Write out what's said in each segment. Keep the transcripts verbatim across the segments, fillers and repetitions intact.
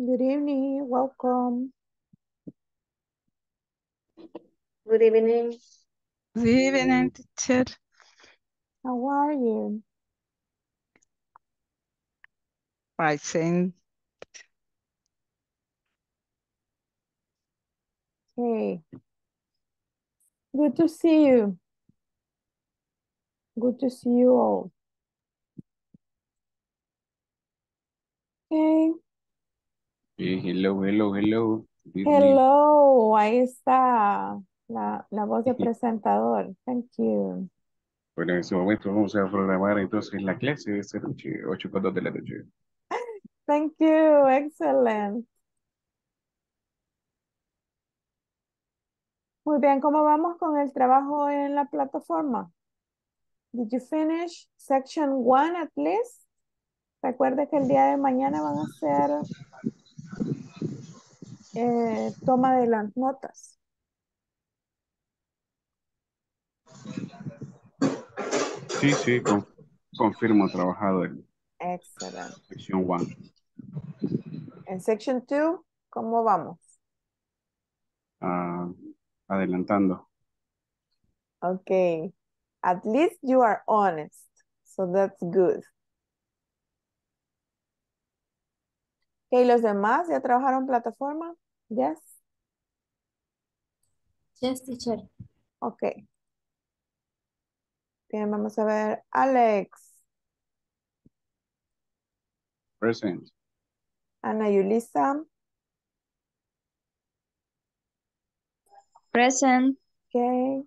Good evening, welcome. Good evening. Good evening, teacher. How are you? I think. Hey. Good to see you. Good to see you all. Okay. Hey, hello, hello, hello. Hello, ahí está la, la voz de presentador. Thank you. Bueno, en este momento vamos a programar entonces la clase de esta noche, ocho punto dos de la noche. Thank you, excellent. Muy bien, ¿cómo vamos con el trabajo en la plataforma? Did you finish section one at least? Recuerde que el día de mañana van a hacer eh, toma de las notas. Sí, sí, con, confirmo trabajado en Excellent. Section one. En section two, ¿cómo vamos? Uh, adelantando. Okay. At least you are honest, so that's good. Okay, ¿los demás ya trabajaron plataforma? Yes. Yes, teacher. Okay. Bien, vamos a ver. Alex. Present. Ana Yulisa. Present. Okay.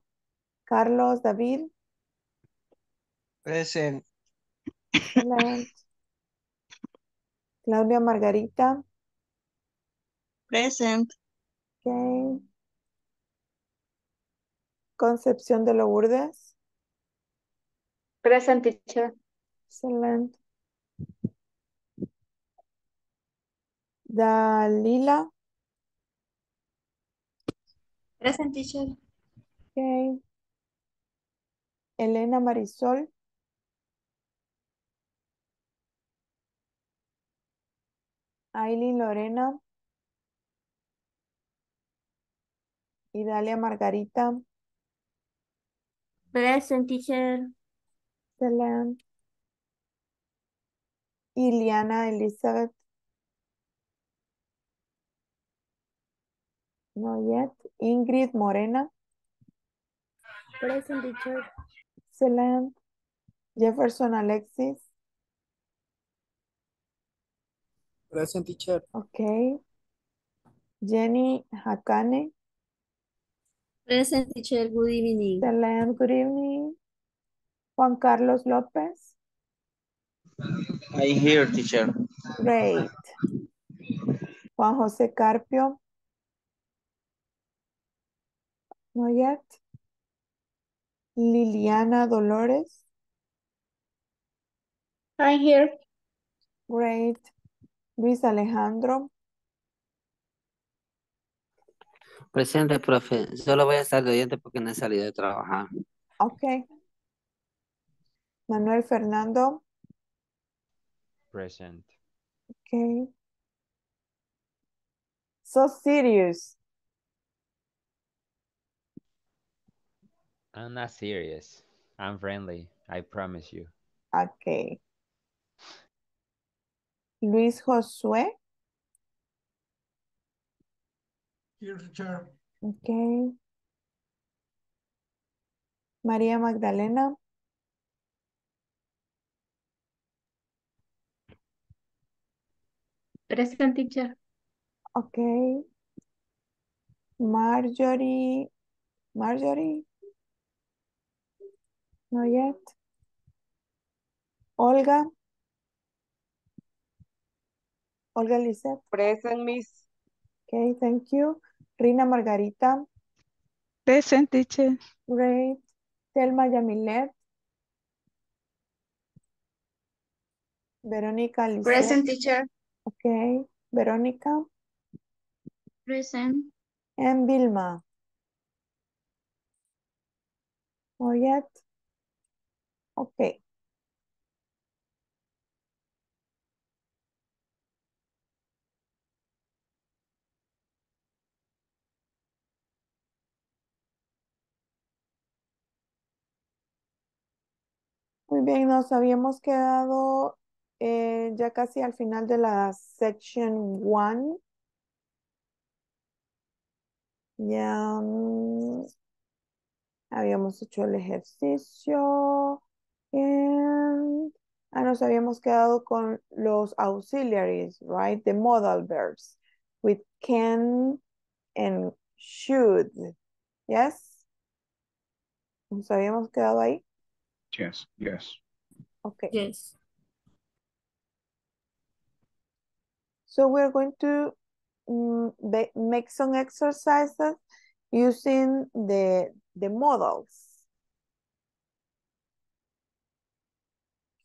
Carlos David. Present. Excellent. Claudia Margarita. Present. Okay. Concepción de Lourdes. Present, teacher. Excellent. Dalila. Present, teacher. Okay. Elena Marisol. Aileen Lorena. Idalia Margarita. Present, teacher. Excelente. Iliana Elizabeth. No yet. Ingrid Morena. Present, teacher. Excelente. Jefferson Alexis. Present, teacher. Okay. Jenny Hakane. Present, teacher. Good evening. Excellent. Good evening. Juan Carlos López. I'm here, teacher. Great. Juan José Carpio. Not yet. Liliana Dolores. I'm here. Great. Luis Alejandro. Presente, profe. Solo voy a estar de oyente porque no he salido de trabajar. Ok. Manuel Fernando. Present. Ok. So serious. I'm not serious. I'm friendly. I promise you. Ok. Luis Josué. Here, teacher. Okay. María Magdalena. Present, teacher. Okay. Marjorie. Marjorie. Not yet. Olga. Olga Lizeth. Present, miss. Okay, thank you. Rina Margarita. Present, teacher. Great. Thelma Yamilet. Verónica Lizeth. Present, teacher. Okay. Verónica. Present. And Vilma. Oh, yet. Okay. Muy bien, nos habíamos quedado eh, ya casi al final de la section one. Ya mm, habíamos hecho el ejercicio. And, ah, nos habíamos quedado con los auxiliaries, right? The modal verbs with can and should. Yes? Nos habíamos quedado ahí. Yes, yes. Okay. Yes. So we're going to um, make some exercises using the, the modals.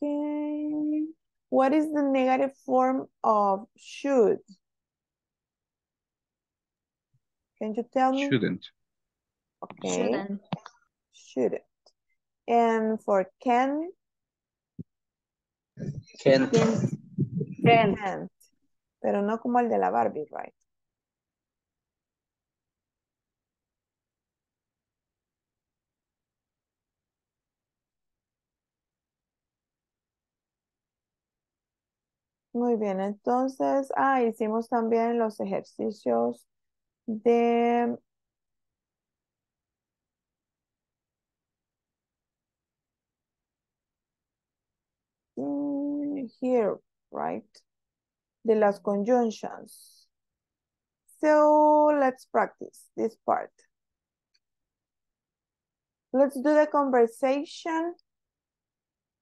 Okay. What is the negative form of should? Can you tell me? Shouldn't. Okay. Shouldn't. Shouldn't. And for can? Can't. Can't. Can't. Pero no como el de la Barbie, right? Muy bien, entonces, ah, hicimos también los ejercicios de... Here, right? De las conjunctions. So let's practice this part. Let's do the conversation.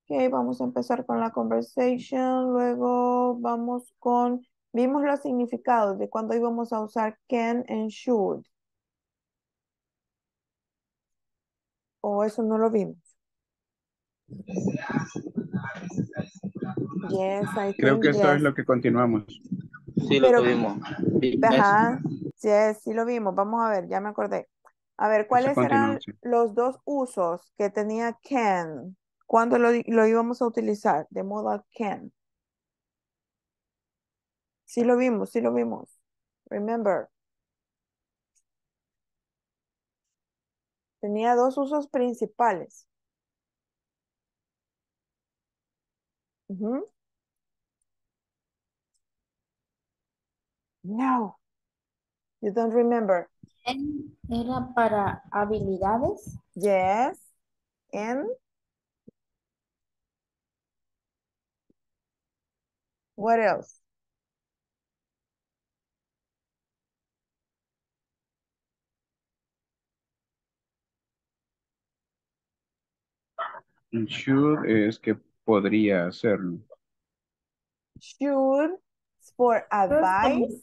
Ok, vamos a empezar con la conversation. Luego vamos con... Vimos los significados de cuándo íbamos a usar can and should. O oh, eso no lo vimos. Yes, I creo que yes. Eso es lo que continuamos. Sí, lo pero, vimos. Ajá, yes, sí lo vimos. Vamos a ver, ya me acordé. A ver, ¿cuáles eran sí. los dos usos que tenía can? ¿Cuándo lo, lo íbamos a utilizar? De modal can. Sí lo vimos, sí lo vimos. Remember. Tenía dos usos principales. Mm-hmm. No, you don't remember. Era para habilidades. Yes, and what else? Should es que podría hacerlo. Should for advice.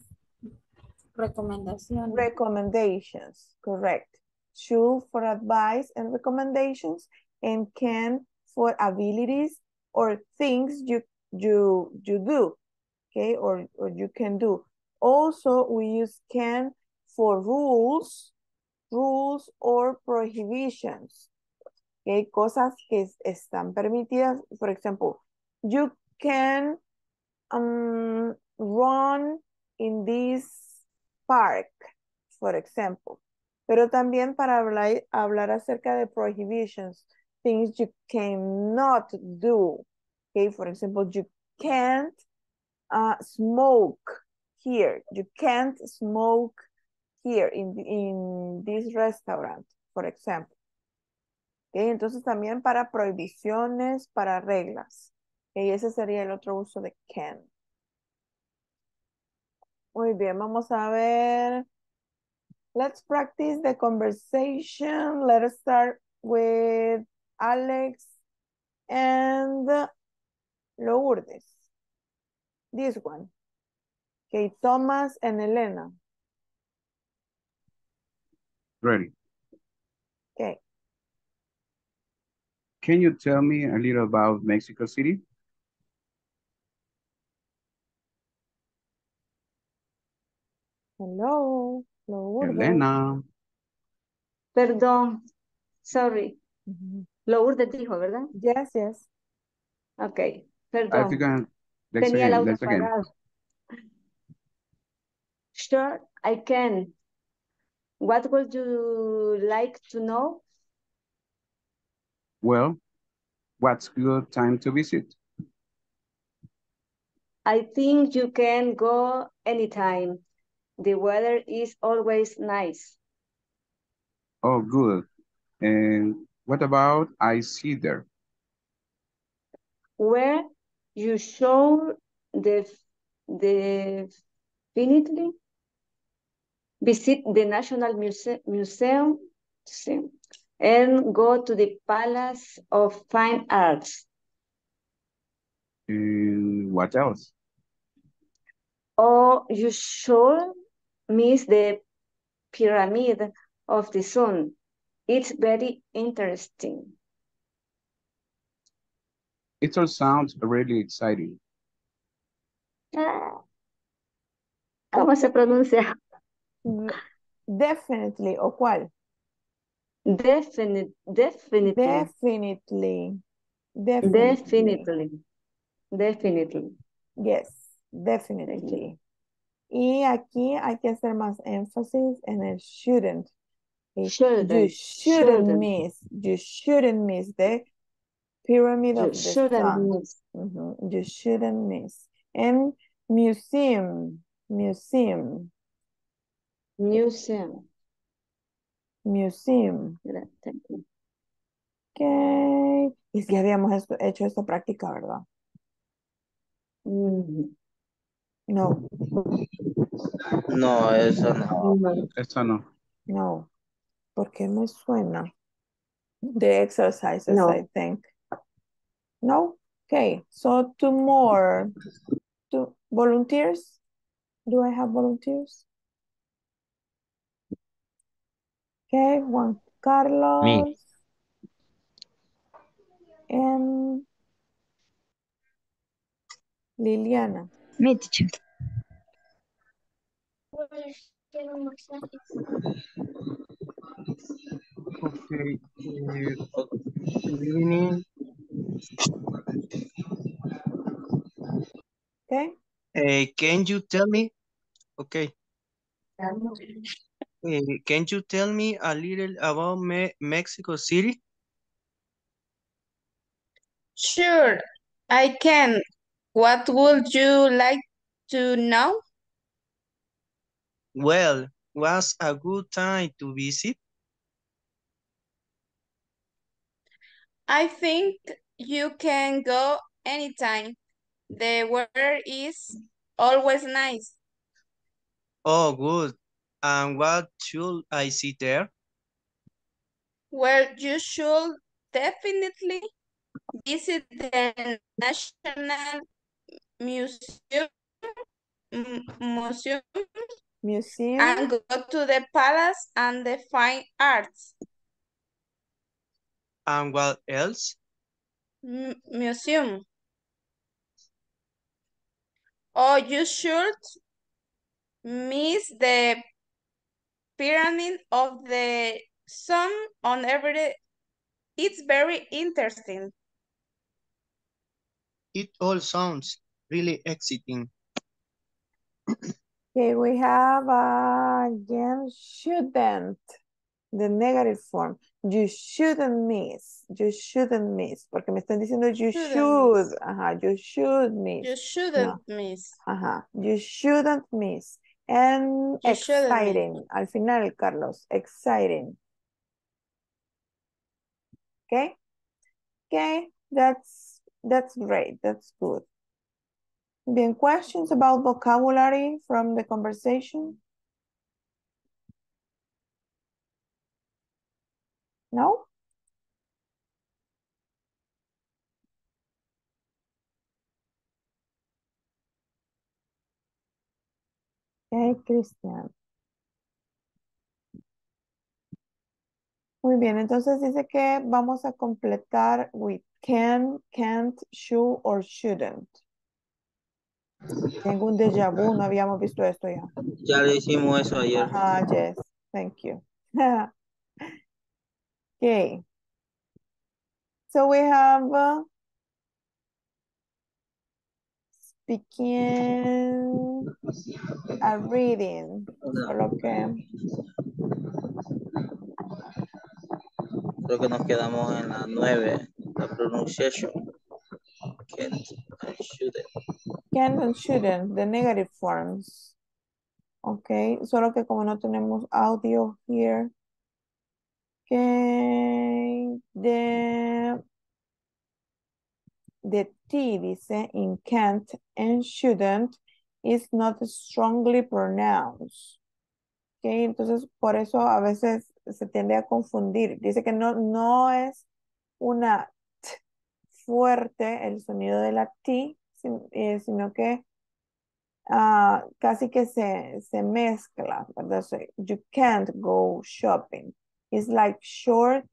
Recomendaciones. Recommendations, correct. Should for advice and recommendations, and can for abilities or things you you you do, okay, or or you can do. Also, we use can for rules, rules or prohibitions. Okay, cosas que están permitidas. For example, you can um, run in this park, for example. Pero también para hablar, hablar acerca de prohibitions, things you cannot do. Okay, for example, you can't uh, smoke here. You can't smoke here in, in this restaurant, for example. Okay, entonces también para prohibiciones, para reglas. Okay, ese sería el otro uso de can. Muy bien, vamos a ver. Let's practice the conversation. Let's start with Alex and Lourdes. This one. Okay, Thomas and Elena. Ready. Okay. Can you tell me a little about Mexico City? Hello. Lourdes. Elena. Perdón. Sorry. Mm-hmm. Lourdes dijo, ¿verdad? Yes, yes. Okay. Perdón. I think I, let's Tenía again, la let's again. Sure, I can. What would you like to know? Well, what's good time to visit? I think you can go anytime. The weather is always nice. Oh, good. And what about I see there? Where you show the, the definitely visit the National Muse Museum and go to the Palace of Fine Arts. And what else? Oh, you should miss the Pyramid of the Sun. It's very interesting. It all sounds really exciting. Ah. ¿Cómo se pronuncia? Definitely, ¿o cuál? Definite, definitely. Definitely. Definitely. Definitely. Definitely. Yes, definitely. Y aquí hay que hacer más énfasis en el shouldn't. Shouldn't. You shouldn't, shouldn't miss. You shouldn't miss the Pyramid you of the Sun. Miss. Mm-hmm. You shouldn't miss. And museum. Museum. Museum. Museum. Thank you. Ok. Y si habíamos esto, hecho esta práctica, ¿verdad? Mm. No. No, eso no. Eso no. No. Porque me suena. The exercises, no. I think. No? Okay. So two more. Two volunteers? Do I have volunteers? Okay, Juan Carlos. Me. And Liliana. Me, teacher. Okay, good evening. Okay. Uh, can you tell me? Okay. Uh, can you tell me a little about me Mexico City? Sure, I can. What would you like to know? Well, was a good time to visit? I think you can go anytime. The weather is always nice. Oh, good. And what should I see there? Well, you should definitely visit the National Museum, Museum, Museum. And go to the Palace and the Fine Arts. And what else? M museum. Oh, you should miss the Pyramid of the Sun on every day. It's very interesting. It all sounds really exciting. Okay, we have uh, again shouldn't, the negative form. You shouldn't miss. You shouldn't miss. Porque me están diciendo you shouldn't should. Miss. Ajá, you should miss. You shouldn't no. miss. Ajá, you shouldn't miss. And you exciting. Miss. Al final, Carlos, exciting. Okay? Okay, that's, that's great. That's good. Bien, questions about vocabulary from the conversation? No? Okay, Cristian. Muy bien, entonces dice que vamos a completar with can, can't, should, or shouldn't. Tengo un déjà vu, no habíamos visto esto ya. Ya le hicimos eso ayer. Ah, yes, thank you. Okay. So we have uh, speaking a reading. Okay. Creo que nos quedamos en la nueve. the pronunciation. Can't and shouldn't. Can't and shouldn't, the negative forms. Okay, solo que como no tenemos audio here. Can the the T dice in can't and shouldn't is not strongly pronounced. Okay, entonces por eso a veces se tiende a confundir. Dice que no, no es una T fuerte el sonido de la T, sino que uh, casi que se, se mezcla, ¿verdad? So you can't go shopping. It's like short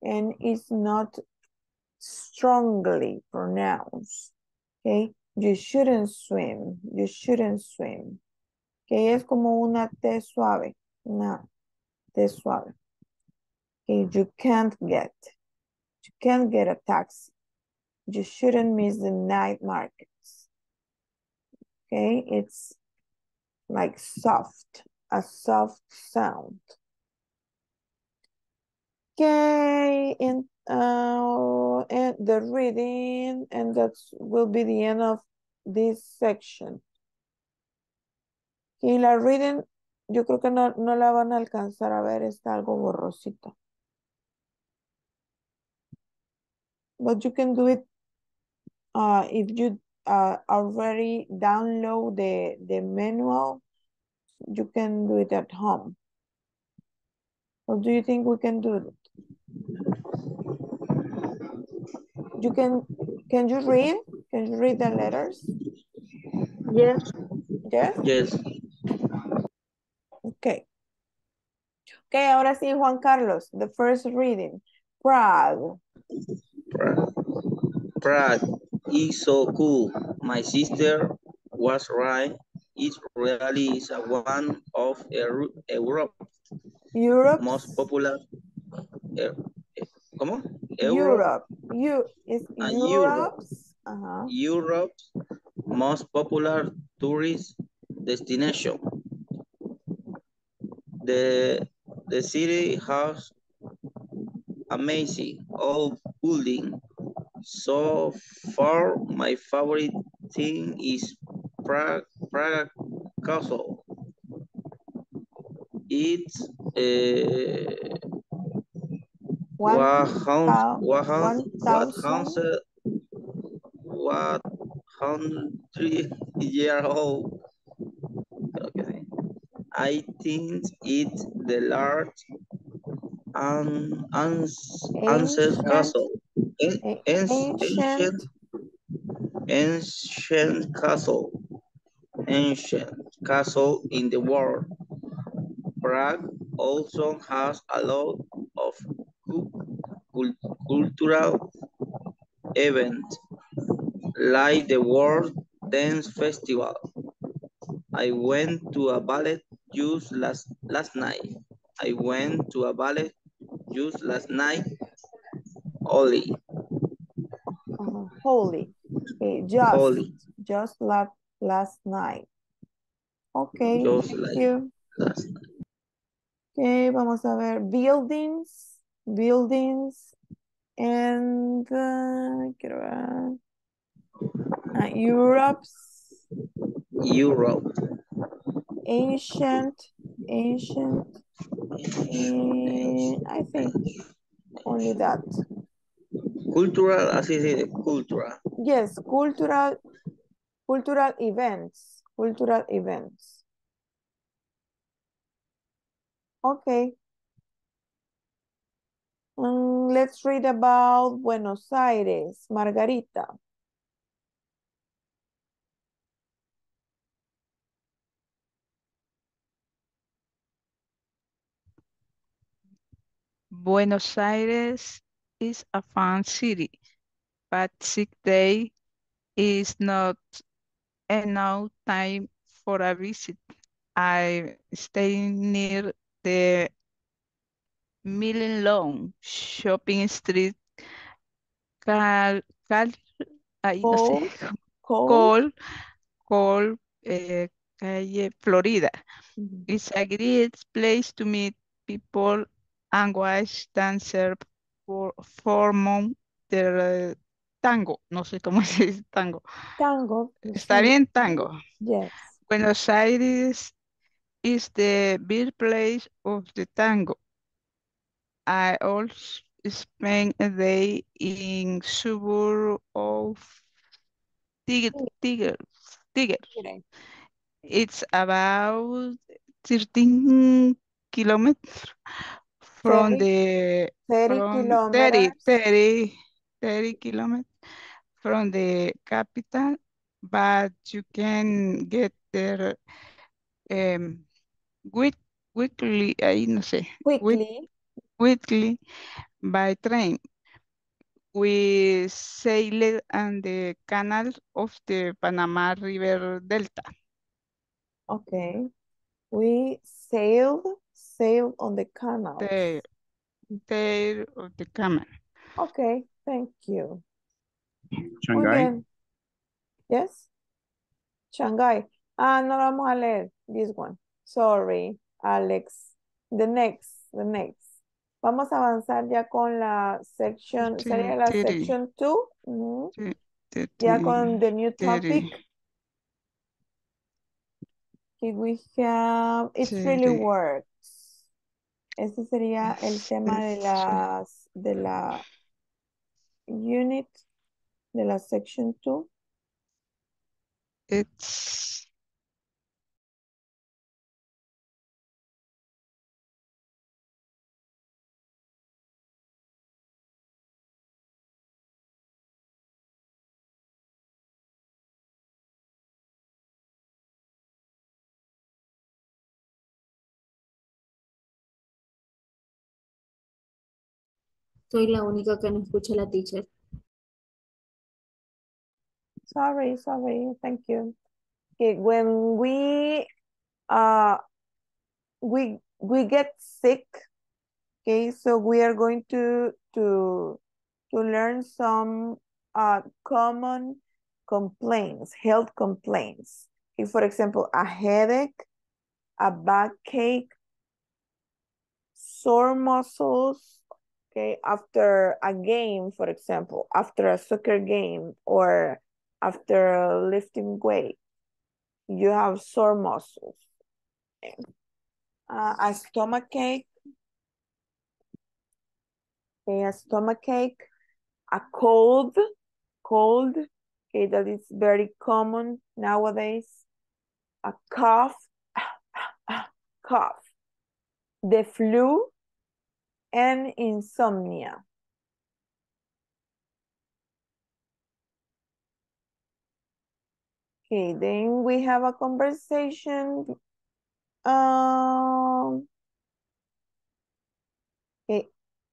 and it's not strongly pronounced. Okay, you shouldn't swim. You shouldn't swim. Okay, es como una T suave. No. T suave. Okay, you can't get. You can't get a taxi. You shouldn't miss the night markets. Okay, it's like soft, a soft sound. Okay, and, uh, and the reading, and that will be the end of this section. Y la reading, yo creo que no, no la van a alcanzar a ver, está algo borrosita. But you can do it uh, if you uh, already download the, the manual, you can do it at home. Or do you think we can do it? You can, can you read? Can you read the letters? Yes. Yes? Yes. Okay. Okay, ahora sí, Juan Carlos, the first reading. Prague. Prague. Prague is so cool. My sister was right. It really is one of Europe. Europe. Most popular. ¿Cómo? Europe. Europe. Is Europe's. Uh-huh. Europe's most popular tourist destination. The the city has amazing old building. So far, my favorite thing is Prague Prague Castle. It's uh, One, uh, what hundred what hundred year old. Okay, I think it's the large and an, ancient castle, an, ancient, ancient ancient castle, ancient castle in the world. Prague also has a lot of cultural events like the World Dance Festival. I went to a ballet just last last night. I went to a ballet just last night. Holy. Uh, holy. Okay, just holy. Just last last night. Okay. Just thank like you. Last night. Okay, vamos a ver buildings, buildings, and uh, quiero ver. Uh, Europe's, Europe, ancient, ancient, ancient. I think only that. Cultural, as I said, cultural. Yes, cultural, cultural events, cultural events. Okay. Um, let's read about Buenos Aires, Margarita. Buenos Aires is a fun city, but sick day is not enough time for a visit. I stay near the million long shopping street called call, no sé, call, call, uh, Calle Florida. Mm-hmm. It's a great place to meet people and watch dancers for, for months ter- tango, no sé cómo se dice tango. Tango. Está Sí. bien, tango. Yes. Buenos Aires is the birthplace of the tango. I also spent a day in suburb of Tigre, Tigre, Tigre. Mire, It's about thirteen kilometers from thirty, the thirty from thirty, kilometers. thirty, thirty kilometers from the capital, but you can get there um, week, weekly, ahí no sé, week, Quickly. weekly by train. We sailed on the canal of the Panama River Delta. Okay. We sailed, sailed on the canals. Tail, tail of the canal. Okay, thank you. Muy Shanghai, bien. Yes, Shanghai. Ah, no lo vamos a leer. This one. Sorry, Alex. The next, the next. Vamos a avanzar ya con la section, sería la Thirty, section two. Ujú. Ya con the new topic. Que we have, it's really works. Ese sería el tema de las, de la unit, de la section two. It's Soy la única que no escucha a la teacher. Sorry, sorry, thank you. Okay, when we, uh, we, we get sick, okay, so we are going to, to, to learn some uh, common complaints, health complaints. If, for example, a headache, a backache, sore muscles, okay, after a game, for example, after a soccer game or after lifting weight, you have sore muscles. Uh, a stomach ache, okay, a stomach ache, a cold, cold, okay, that is very common nowadays, a cough, cough, the flu, and insomnia. Okay, then we have a conversation. Um, okay,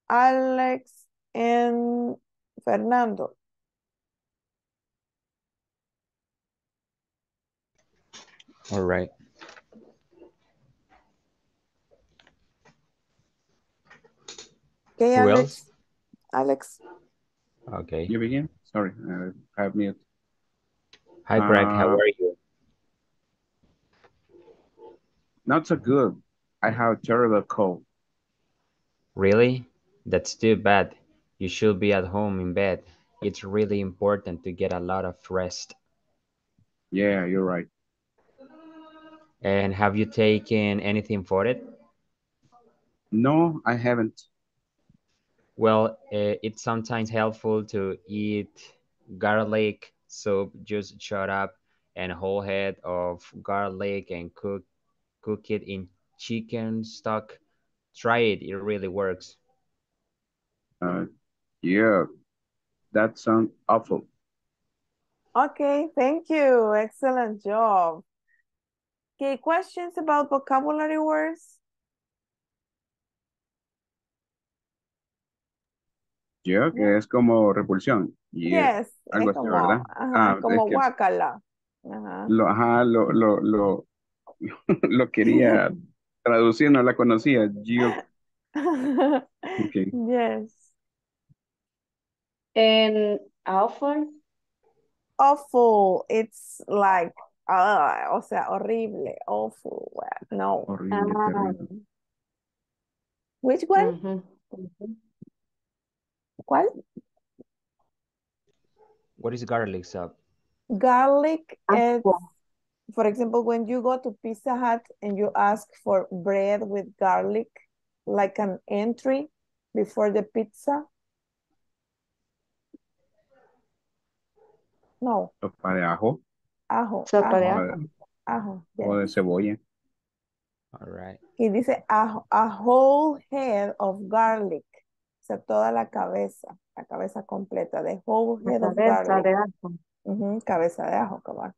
Alex and Fernando. all right. Okay, Who Alex. else? Alex. Okay. you begin? Sorry, uh, I have mute. Hi, Greg. How Uh, are you? Not so good. I have terrible cold. Really? That's too bad. You should be at home in bed. It's really important to get a lot of rest. Yeah, you're right. And have you taken anything for it? No, I haven't. Well, eh, it's sometimes helpful to eat garlic soup. Just shut up and whole head of garlic and cook cook it in chicken stock. Try it; it really works. Uh, yeah, that sounds awful. Okay, thank you. Excellent job. Okay, questions about vocabulary words? Yo, que es como repulsión y eh, Yes, es algo así, ¿verdad? como, ajá, Ah, es como que guácala. Ajá. lo, ajá, lo, lo, lo, lo quería traducir, no la conocía. Yo, ok. Yes. And awful, Awful. It's like, ah, o sea, horrible, awful. Well, no. Horrible, terrible. um, Which one? mhm, mhm. ¿Cuál? What is garlic sub? Garlic is, for example, when you go to Pizza Hut and you ask for bread with garlic, like an entry before the pizza. No. Sopa de ajo. Ajo. Sopa de ajo. Ajo. Yeah. O de cebolla. All right. Y dice a, a whole head of garlic. O sea, toda la cabeza. La cabeza completa. The whole head la of garlic. Cabeza de ajo. Uh-huh. Cabeza de ajo, cabal.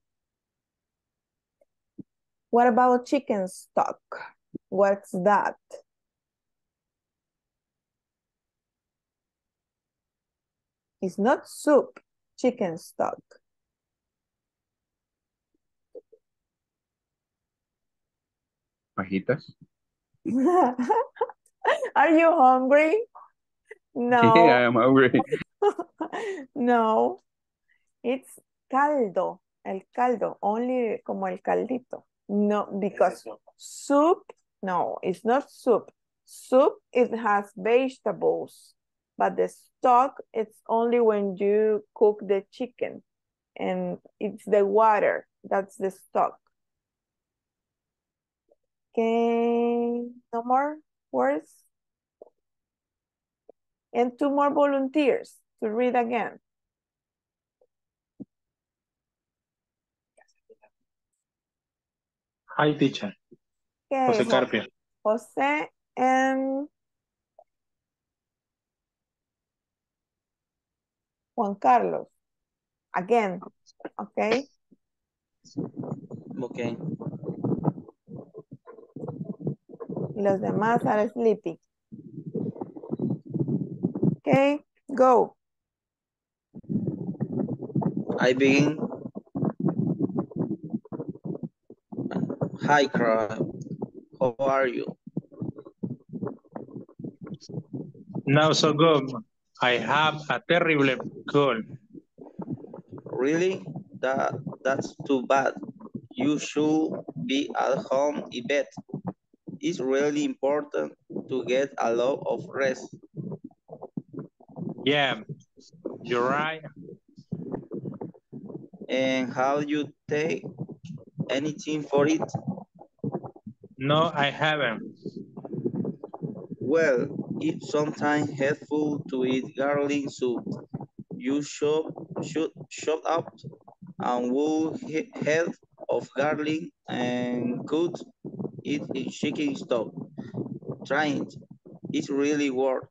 What about chicken stock? What's that? It's not soup. Chicken stock. Fajitas. Are you hungry? No. Yeah, I am hungry. No. It's caldo. El caldo. Only como el caldito. No, because soup, no, it's not soup. Soup, it has vegetables. But the stock, it's only when you cook the chicken. And it's the water. That's the stock. Okay. No more words? And two more volunteers to read again. Hi, teacher. Okay. Jose Carpio. Jose and... Juan Carlos, again, okay? Okay. Los demás are sleepy. Okay, go. I begin. Hi, crowd. How are you? Now so good. I have a terrible cold. Really? That, that's too bad. You should be at home in bed. It's really important to get a lot of rest. Yeah, you're right. And how you take anything for it? No, I haven't. Well, it's sometimes helpful to eat garlic soup. You should, should shut up and wool head of garlic and cook it in chicken stock. Try it. It's really worth.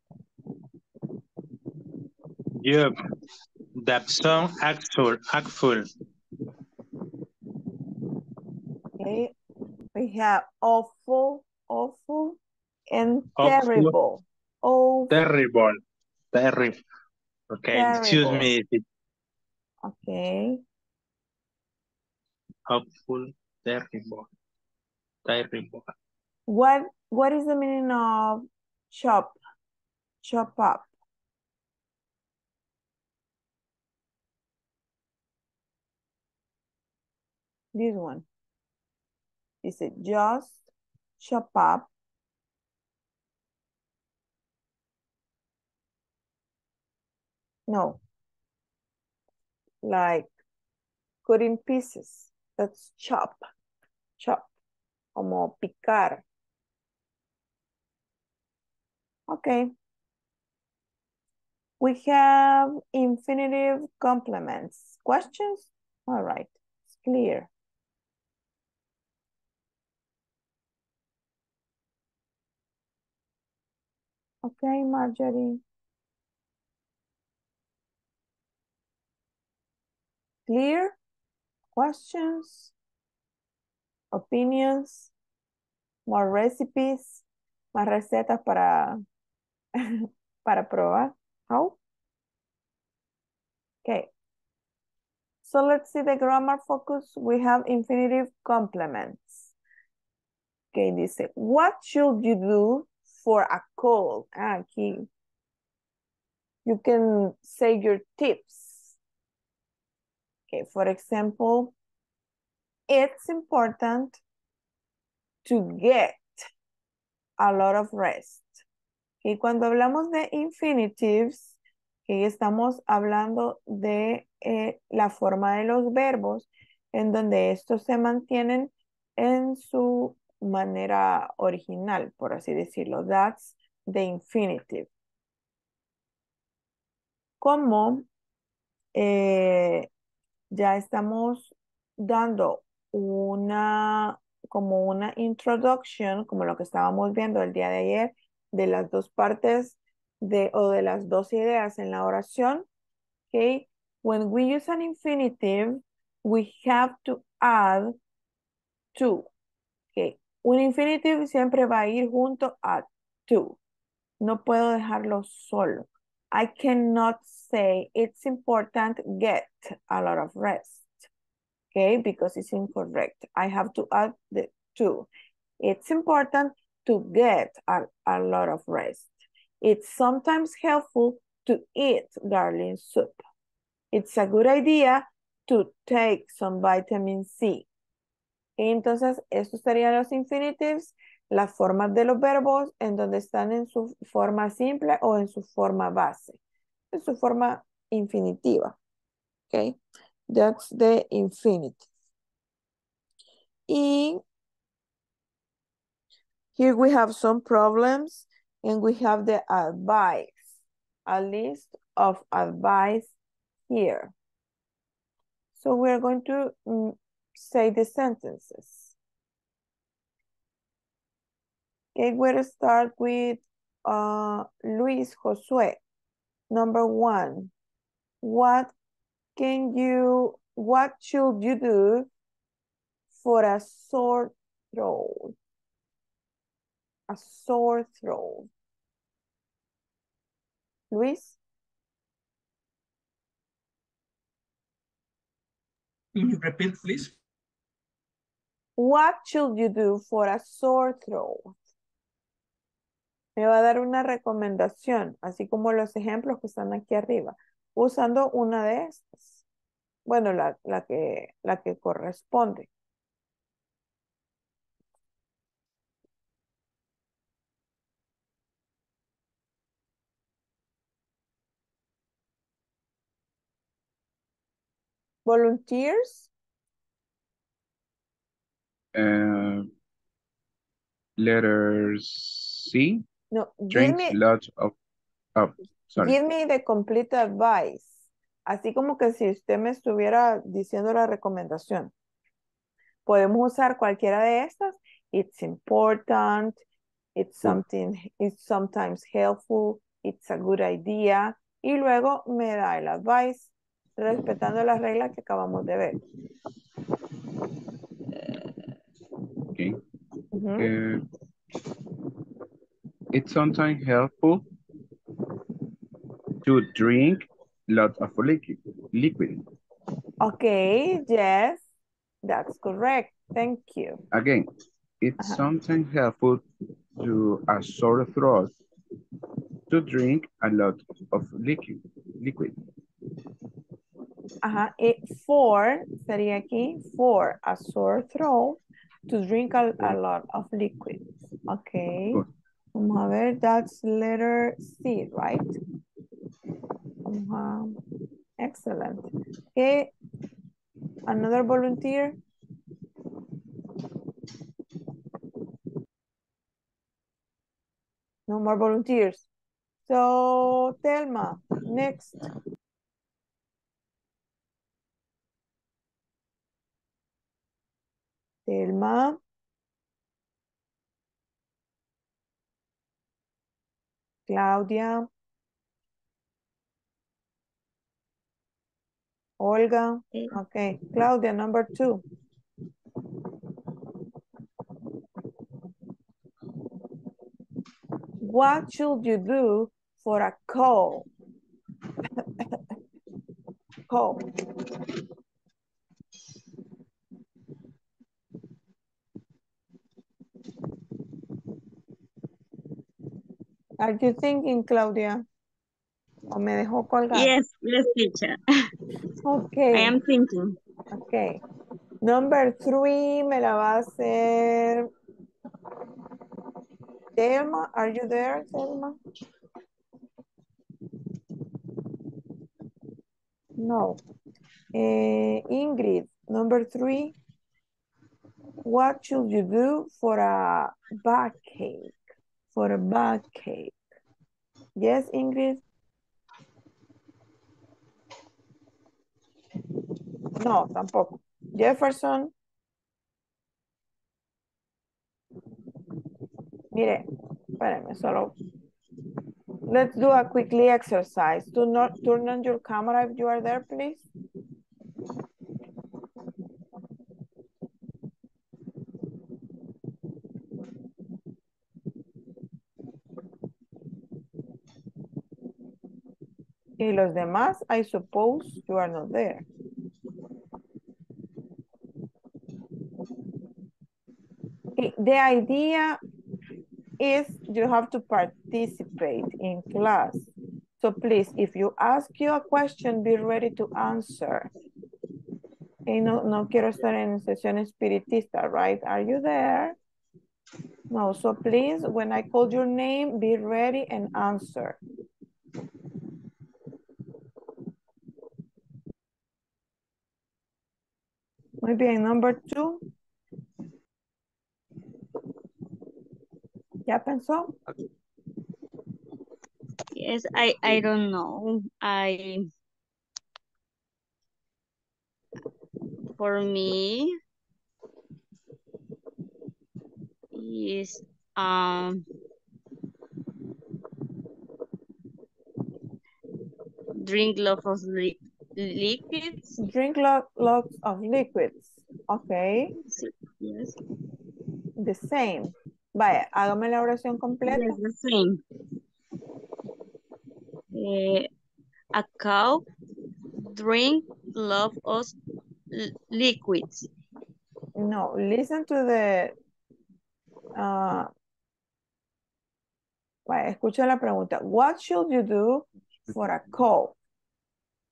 Yep, that sounds actual, actual. Okay, we have awful, awful, and terrible. Awful. Oh, terrible, terrible. Okay, terrible. Excuse me. Okay. Awful, terrible, terrible. What What is the meaning of chop? Chop up. This one. Is it just chop up? No, like cut in pieces, that's chop, chop, como picar. Okay. We have infinitive complements. Questions? All right, it's clear. Okay, Marjorie. Clear? Questions? Opinions? More recipes? Más recetas para, para probar? How? Okay. So let's see the grammar focus. We have infinitive complements. Okay, dice, what should you do for a cold? Ah, aquí. You can say your tips. For example, it's important to get a lot of rest. Y cuando hablamos de infinitives, que estamos hablando de eh, la forma de los verbos, en donde estos se mantienen en su manera original, por así decirlo. That's the infinitive. Como eh, ya estamos dando una, como una introduction, como lo que estábamos viendo el día de ayer, de las dos partes de, o de las dos ideas en la oración, okay? When we use an infinitive, we have to add to, okay? Un infinitive siempre va a ir junto a to. No puedo dejarlo solo. I cannot say it's important get a lot of rest, okay? Because it's incorrect. I have to add the to. It's important to get a, a lot of rest. It's sometimes helpful to eat garlic soup. It's a good idea to take some vitamin C. Entonces, estos serían los infinitives, las formas de los verbos en donde están en su forma simple o en su forma base, en su forma infinitiva. Okay, that's the infinitive. Y here we have some problems and we have the advice, a list of advice here. So we're going to mm, say the sentences. Okay, we'll start with uh, Luis Josue. Number one, what can you, what should you do for a sore throat? A sore throat. Luis? Can you repeat, please? What should you do for a sore throat? Me va a dar una recomendación, así como los ejemplos que están aquí arriba, usando una de estas. Bueno, la, la, que, la que corresponde. Volunteers? Uh, letter C. No, give me, lots of, oh, sorry. Give me the complete advice. Así como que si usted me estuviera diciendo la recomendación. Podemos usar cualquiera de estas. It's important. It's something. It's sometimes helpful. It's a good idea. Y luego me da el advice respetando las reglas que acabamos de ver. Okay. Uh-huh. uh... It's sometimes helpful to drink lots of liquid. Okay, yes, that's correct. Thank you. Again, it's uh-huh. sometimes helpful to a sore throat to drink a lot of liquid. liquid. Uh-huh. It, for, sería aquí, for a sore throat to drink a, a lot of liquid. Okay. Of Vamos a ver, that's letter C, right? Uh-huh. Excellent. Okay, another volunteer. No more volunteers. So, Thelma, next. Thelma. Claudia, Olga, okay. Claudia, number two. What should you do for a cold? Cold. Are you thinking, Claudia? ¿O me dejó colgar? Yes, yes, teacher. Okay. I am thinking. Okay. Number three, me la va a hacer. Thelma, are you there, Thelma? No. Uh, Ingrid, number three. What should you do for a backache? For a backache. Yes, Ingrid? No, tampoco. Jefferson. Mire, espérame, solo. Let's do a quickly exercise. Do not turn on your camera if you are there, please. Y los demás, I suppose you are not there. The idea is you have to participate in class. So please, if you ask you a question, be ready to answer. Y no, no quiero estar en sesión espiritista, right? Are you there? No, so please, when I call your name, be ready and answer. Muy bien, number two. ¿Ya pensó? Yes, I, I don't know. I, for me, is, um, drink lots of li liquids. Drink lo lots of liquids. Okay. Yes. The same. Vaya, hágame la oración completa. It's the same. Uh, a cow drink lots of liquids. No, listen to the... Uh, vaya, escucha la pregunta. What should you do for a cow?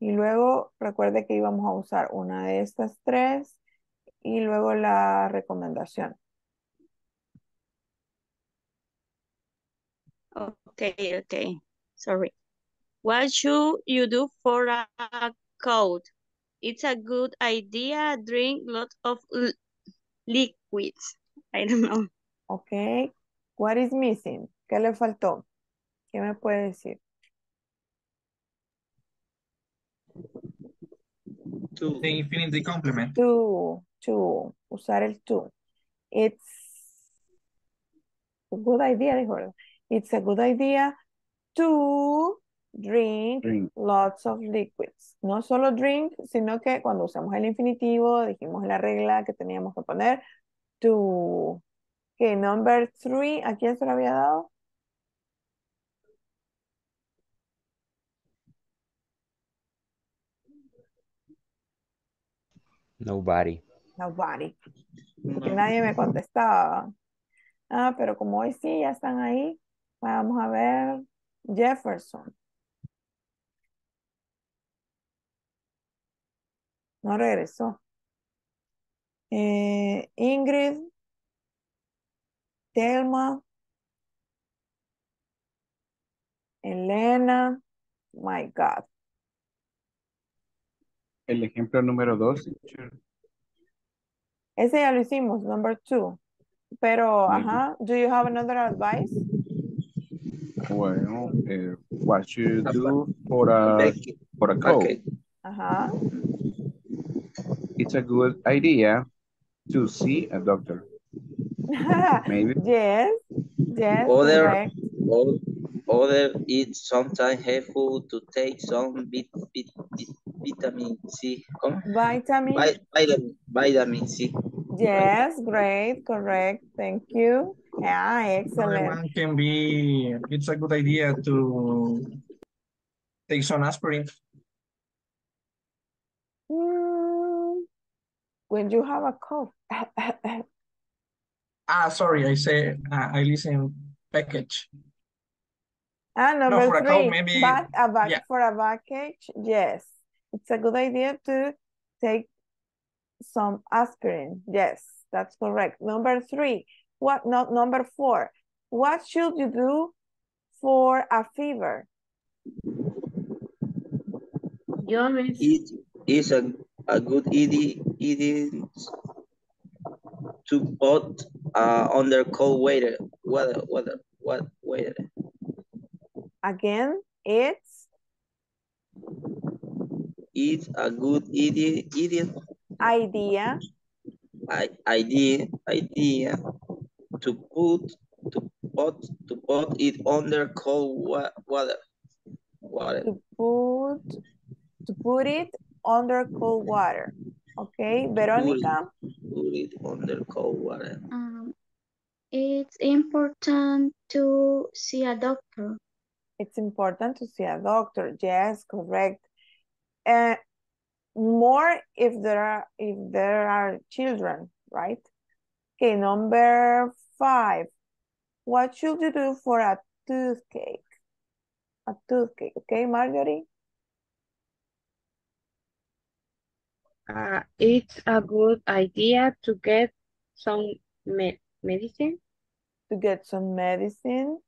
Y luego recuerde que íbamos a usar una de estas tres y luego la recomendación. Okay, okay, sorry. What should you do for a cold? It's a good idea, drink lots of liquids. I don't know. Okay, what is missing? ¿Qué le faltó? ¿Qué me puede decir? Two. The infinitive complement. Two, two, usar el two. It's a good idea, dijo. It's a good idea to drink, drink lots of liquids. No solo drink, sino que cuando usamos el infinitivo, dijimos la regla que teníamos que poner to. Okay, number three, ¿a quién se lo había dado? Nobody. Nobody. Que nadie me contestaba. Ah, pero como hoy sí, ya están ahí. Vamos a ver, Jefferson. No regresó. Eh, Ingrid. Thelma. Elena. My God. El ejemplo número dos. Ese ya lo hicimos, number two. Pero, maybe. Ajá, do you have another advice? Well, uh, what should you do for a for a cold? Uh-huh. It's a good idea to see a doctor. Maybe. Yes. Yes. Other, correct. Other, it's sometimes helpful to take some bit, bit, bit, vitamin C. Come? Vitamin. Vi vitamin. Vitamin C. Yes, great, correct. Thank you. Yeah, excellent. Everyone can be, it's a good idea to take some aspirin. Mm, when you have a cough. Ah, sorry, I say uh, I listen package. Ah, number no, for three, a cough, maybe, but a back, yeah. For a package, yes. It's a good idea to take some aspirin. Yes, that's correct. Number three. What not number four? What should you do for a fever? Yomis. It is a, a good idea to put uh, under cold weather. Weather, weather, what weather? Again, it's. It's a good idea. Idea. Idea. I, idea. Idea. To put to put to put it under cold wa water. Water. To put to put it under cold water. Okay, Veronica. Put it under cold water. Um, it's important to see a doctor. It's important to see a doctor. Yes, correct. Uh, more if there are if there are children, right? Okay, number five. What should you do for a toothache? A toothache, okay, Marjorie? Uh, it's a good idea to get some me medicine. To get some medicine.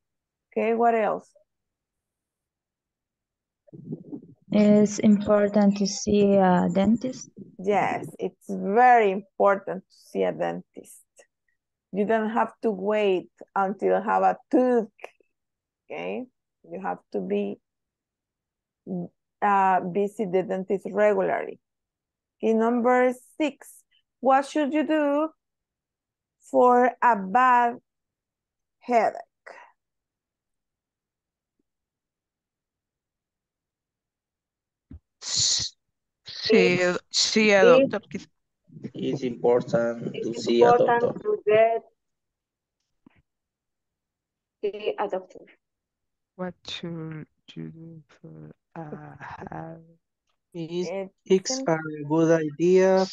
Okay, what else? It's important to see a dentist. Yes, it's very important to see a dentist. You don't have to wait until you have a tooth. Okay, you have to be uh, visit the dentist regularly. Okay, number six. What should you do for a bad headache? See, see a doctor. It's important to it's see important a doctor. To get, see a doctor. What should you do for a headache? It's a good idea.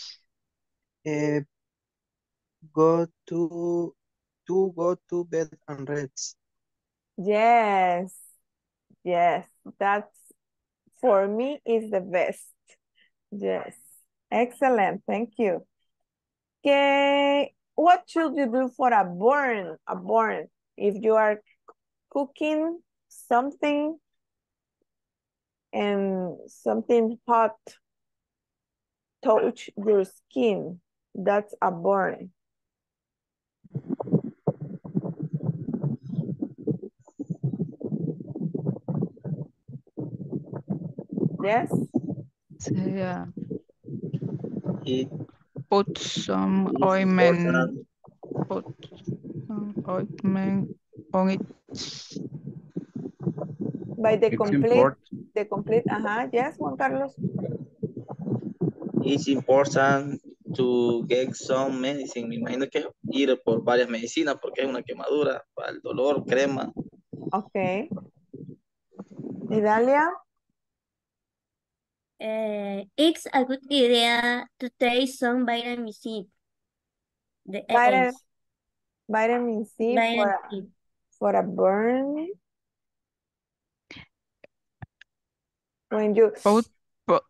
Uh, go to to go to bed and rest. Yes, yes, that's. For me, is the best. Yes. Excellent. Thank you. Okay. What should you do for a burn? A burn. If you are cooking something and something hot touch your skin, that's a burn. Yes. Yeah. It put some ointment. Put some ointment on it. By the it's complete, important. the complete. Uh huh. Yes, Juan Carlos. It's important to get some medicine. Me imagino que ir por varias medicinas porque es una quemadura para el dolor, crema. Okay. Idalia. Uh, it's a good idea to take some vitamin C. The vitamin, vitamin C vitamin for, C. A, for a burn. When you put, put,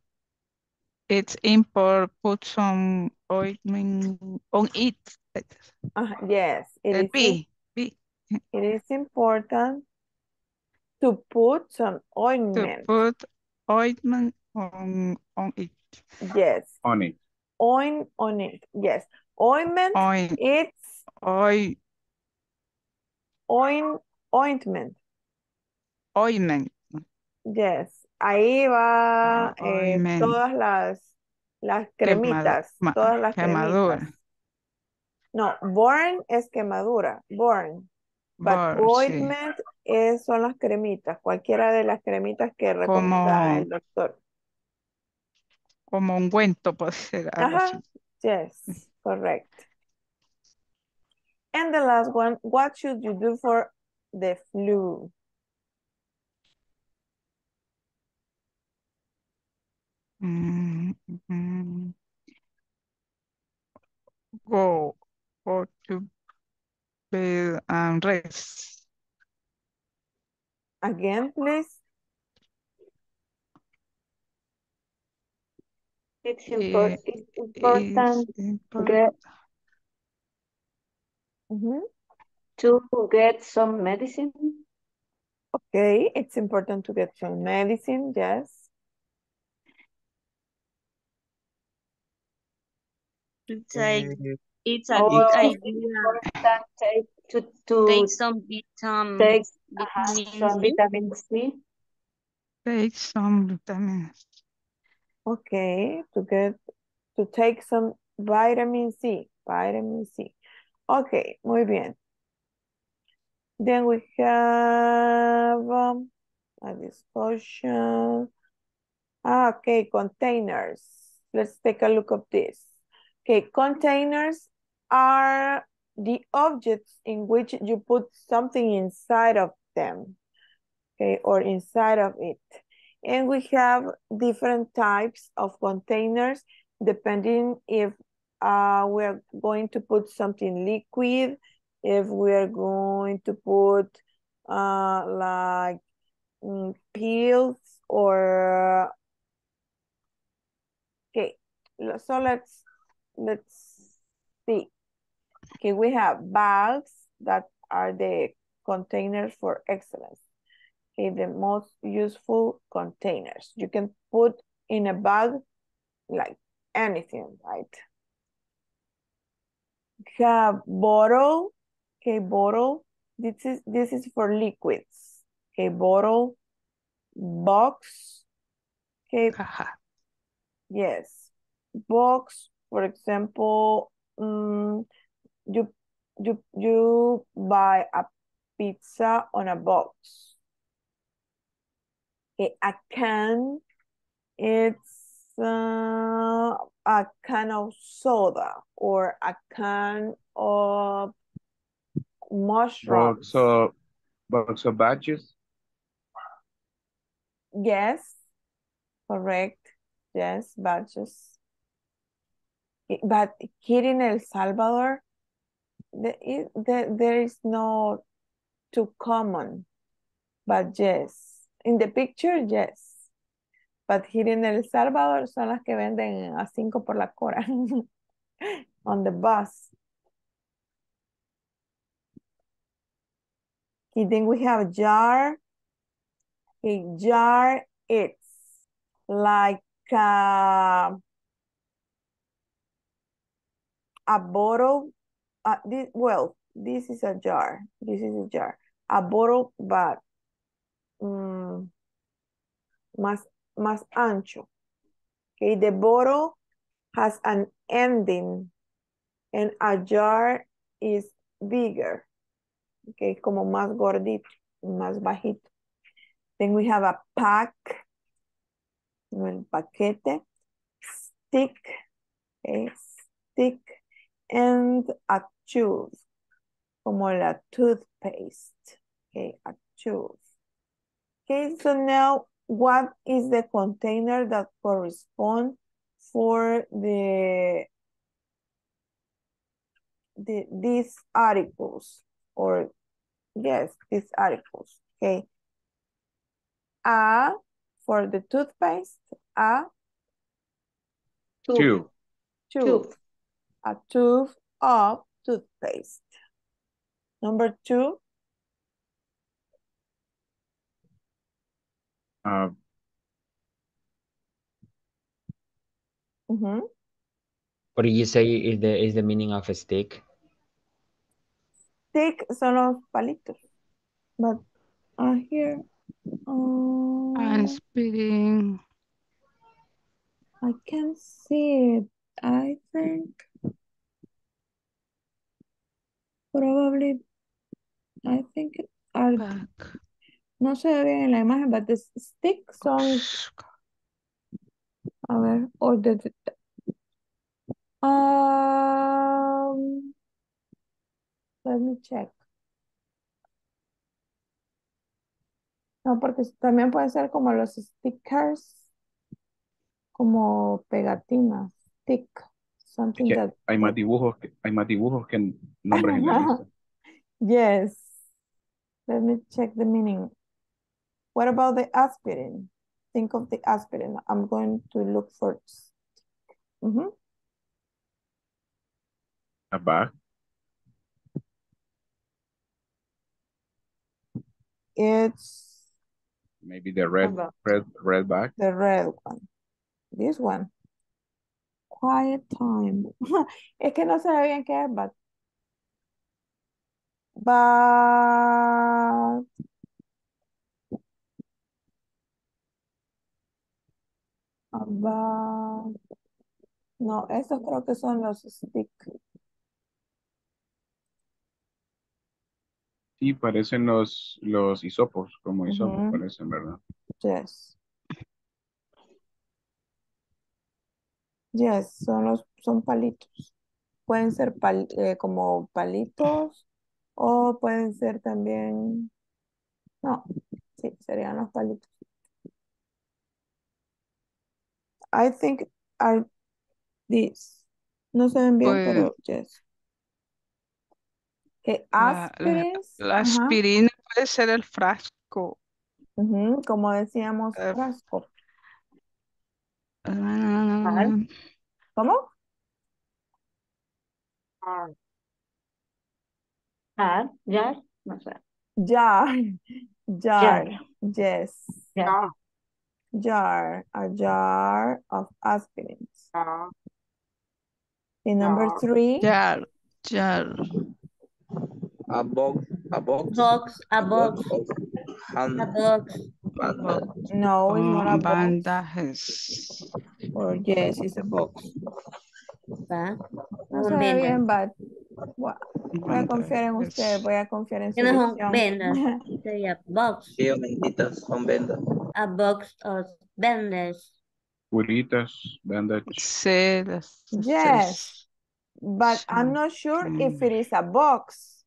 it's important put some ointment on it. Uh, yes, it is, be, be. it is important to put some ointment. To put ointment. On, on it. Yes. On it. Oin, on it. Yes. Ointment. Oin. It's. Oin. Oin. Ointment. Ointment. Yes. Ahí va eh, todas las, las cremitas. Quemad todas las quemadura. Cremitas. No, burn es quemadura. Burn. But Bar, ointment sí. es, son las cremitas. Cualquiera de las cremitas que recomienda Como... el doctor. Como ungüento, puede ser. Uh-huh. Yes, correct. And the last one, what should you do for the flu? Mm-hmm. Go, go to bed and rest. Again, please. It's important. Yeah, it's important, it's important. To, get, mm-hmm. to get some medicine. Okay, it's important to get some medicine, yes. It's like, it's a good idea to, to take some vitamin, take, uh-huh, vitamin some C. vitamin C. Take some vitamin C. Okay, to get, to take some vitamin C, vitamin C. Okay, muy bien. Then we have um, a discussion. Ah, okay, containers. Let's take a look at this. Okay, containers are the objects in which you put something inside of them, okay, or inside of it. And we have different types of containers depending if uh, we're going to put something liquid, if we're going to put uh, like mm, pills or... Okay, so let's, let's see. Okay, we have bags that are the containers for excellence. Okay, the most useful containers. You can put in a bag like anything, right? We have bottle. Okay, bottle. This is, this is for liquids. Okay, bottle, box. Okay. Yes, box, for example, um, you, you, you buy a pizza on a box. Okay, a can, it's uh, a can of soda or a can of mushrooms. Box of, box of batches? Yes, correct. Yes, batches. But here in El Salvador, the, it, the, there is no too common. But yes, in the picture, yes. But here in El Salvador son las que venden a cinco por la cora on the bus. Okay, then we have a jar. A jar, it's like Uh, a bottle, uh, this, well, this is a jar, this is a jar, a bottle, but um, más, más ancho. Okay, the bottle has an ending, and a jar is bigger. Okay, como más gordito, más bajito. Then we have a pack. El paquete, stick, okay, stick, and a tube, como la toothpaste, okay, a tube. Okay, so now what is the container that corresponds for the, the these articles, or yes, these articles, okay. A, for the toothpaste, a tooth. Tube. Tube. Tube. A tube of toothpaste. Number two. Uh, mm-hmm. What did you say is the, is the meaning of a stick? Stick son los palitos. But uh, here... Oh, I'm speaking. I can't see it. I think probably I think are back. No se ve bien en la imagen, but the stick song. A ver, or the, the um let me check. No, porque también puede ser como los stickers, como pegatinas, stick, something que that... Hay más dibujos que, hay más dibujos que nombres en la lista. Yes. Let me check the meaning. What about the aspirin? Think of the aspirin. I'm going to look for... Mm-hmm. A bag. It's... Maybe the red, red, red bag. The red one. This one. quiet time. Es que no se ve bien qué es, but. But. But. No, estos creo que son los stick. Sí, parecen los, los hisopos, como hisopos uh-huh. parecen, ¿verdad? Yes. Yes, son, los, son palitos. Pueden ser pal, eh, como palitos o pueden ser también... No, sí, serían los palitos. I think are these. No se ven bien, pues, pero yes. Que aspirins, la, la, la aspirina ajá. puede ser el frasco. Uh-huh, como decíamos, uh, frasco. Uh, ¿Cómo? Uh, jar, jar, no sé. Jar, jar, yes. Jar. Jar, a jar of aspirins. Jar. And number jar. three. Jar, jar. A box, a box, box, a box, box hand, a box, bandage. No, it's not a bandages. Or yes, it's a box. ¿Ah? No se ve bien, but wow. Voy a confiar en usted, voy a confiar en su visión. No, vendas. Sería box. Sí, benditas son vendas. A box of bandages. Curitas, bandages. Sí, las, yes, but I'm not sure if it is a box.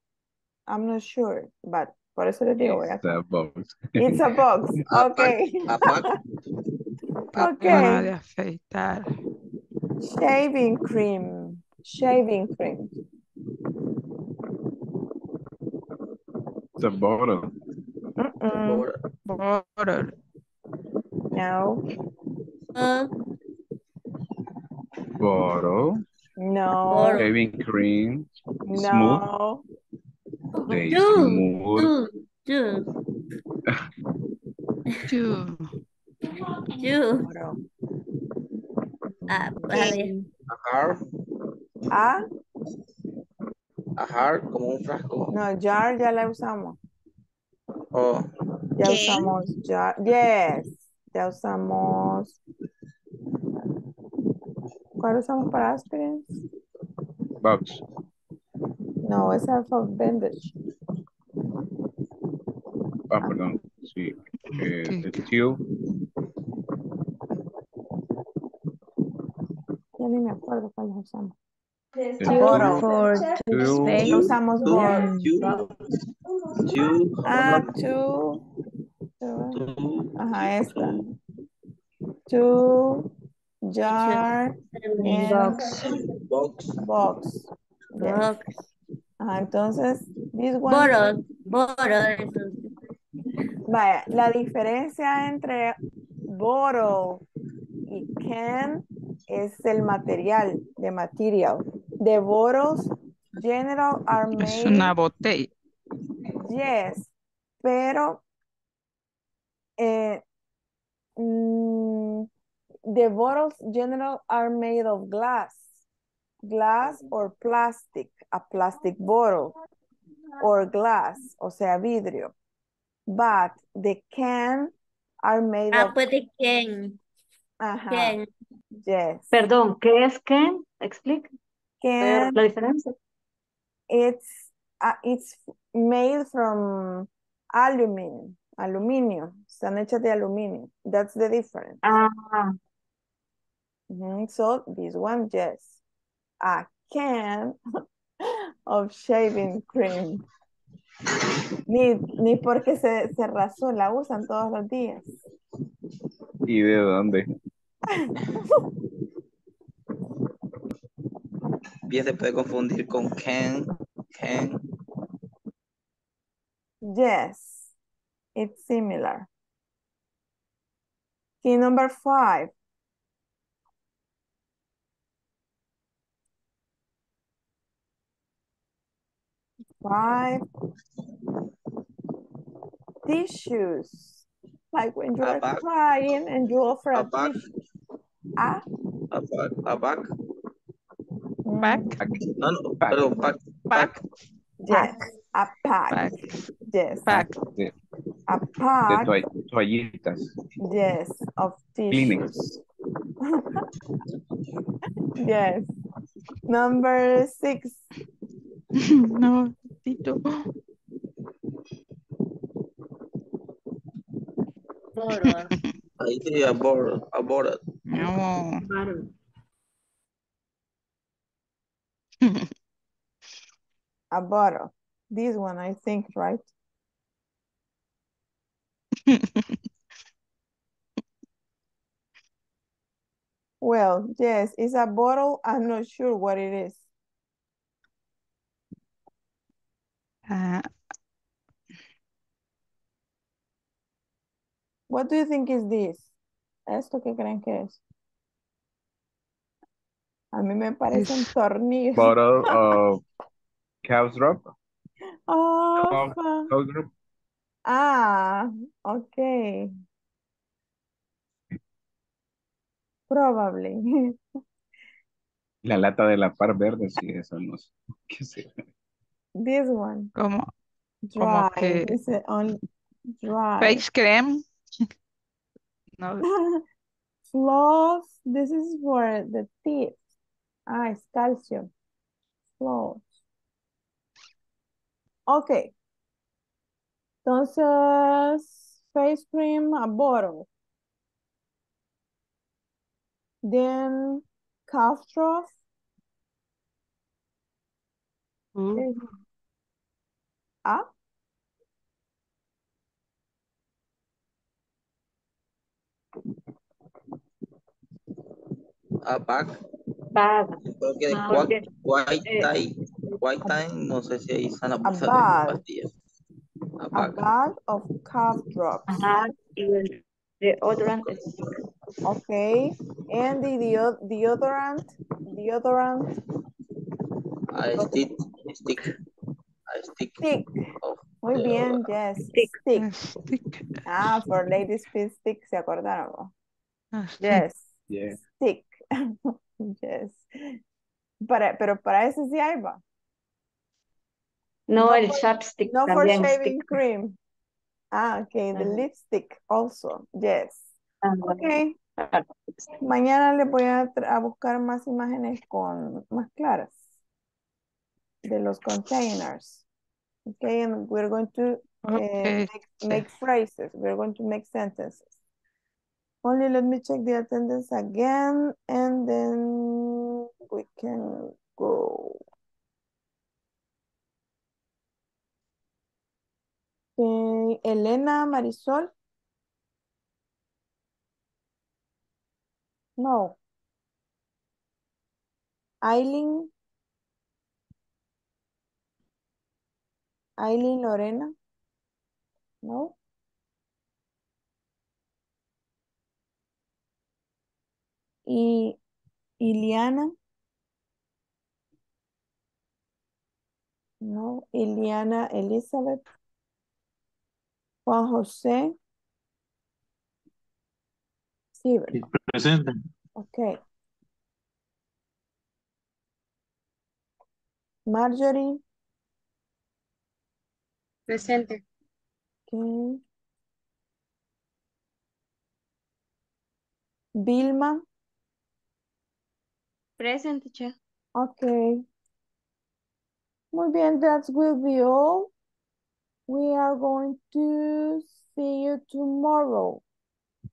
I'm not sure, but por eso le digo. It's a box. It's a box. Okay. A pack. Okay. Shaving cream. Shaving cream. It's a bottle. Mm -mm. Bottle. No. Uh. Bottle. No. Shaving cream. No. Smooth. They do, do, do. do, do, a, a jar, a, a jar como un frasco. No, jar ya la usamos. Oh, ya ¿Qué? usamos jar. Yes, ya usamos. ¿Cuál usamos para aspirins? Box. No, es alfa bandage. Ah, perdón. Sí. Eh, tissue. Ya ni me acuerdo cuál lo usamos. Bottle. Usamos bottle. Ah, two. Ajá, esta. Two. Jar. Box. Box. Box. Box. Ajá, entonces, this one. Bottle, bottle. Vaya, la diferencia entre bottle y can es el material, de material. The bottles general are made. Es una botella. Yes, pero eh, mm, the bottles general are made of glass. Glass or plastic, a plastic bottle or glass, o sea vidrio. But the can are made ah, of... Ah, the can. Ajá. Can. Yes. Perdón, ¿qué es can? Explica. Can. La diferencia. It's, uh, it's made from aluminum. Aluminum. Están hechas de aluminio. That's the difference. Ah. Mm-hmm. So this one, yes. A can of shaving cream. Ni, ni porque se, se rasó, la usan todos los días. ¿Y de dónde? Bien, se puede confundir con can, can. Yes, it's similar. Key number five. Five tissues, like when you are crying and you offer a, a tissue. A, a bag, a bag, Pack. Pack. No, no, pack. Pardon, pack. Pack. Yes. A pack. Pack. Yes. Pack. Yeah. A pack. De toallitas. Yes. Of tissues. Yes. Number six. No, Tito. Border. I see a border. A border. No. Border. A bottle. This one, I think, right? Well, yes, it's a bottle. I'm not sure what it is. Uh, what do you think is this? ¿Esto qué creen que es? A mí me parece un tornillo. Bottle of cow's drop. Oh. Cow, cow drop. Ah, okay. Probably. La lata de la par verde, sí, eso no sé qué será. This one. Como, como que... Is it on dry? Face cream. No. Floss. This is for the teeth. Ah, it's calcium. Floss. Ok. Entonces, face cream, a bottle. Then, cough drop. Mm. Ah. A pack. Bag. Okay, ah, quite, okay. Quite tight. Quite tight. No sé si hay sana pasada de pastillas. A bag. A bag of cough drops. Ajá, y el deodorant. Okay. And the deod deodorant. Deodorant. I stick. Stick. I stick. Stick. Of Muy bien, yes. Stick. Stick. Stick. Ah, for ladies, please stick. ¿Se acordaron? Ah, yes. Yeah. Stick. Yes. Para, pero para eso sí hay va. No, no el for, chapstick. No for shaving stick. Cream. Ah, okay. The uh-huh. lipstick also. Yes. Uh-huh. Okay. Uh-huh. Mañana le voy a, a buscar más imágenes con más claras de los containers. Okay. And we're going to uh, okay. make, make phrases. We're going to make sentences. Only let me check the attendance again, and then we can go. Okay. Elena Marisol? No. Aileen? Aileen Lorena? No. Y Iliana, no, Iliana Elizabeth, Juan José, sí, presente. Okay. Marjorie, presente. Okay. Vilma. Present, teacher. Okay. Muy bien, that will be all. We are going to see you tomorrow.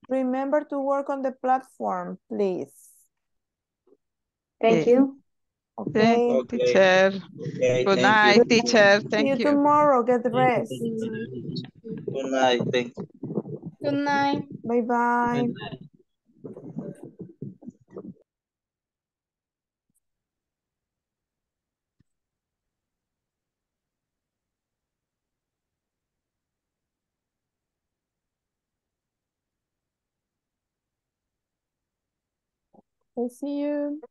Remember to work on the platform, please. Thank you. Okay. Thank you, teacher. Okay, good night, you. Teacher. Thank see you. See you tomorrow. Get the rest. Good night. Thank you. Good night. Bye-bye. We'll see you.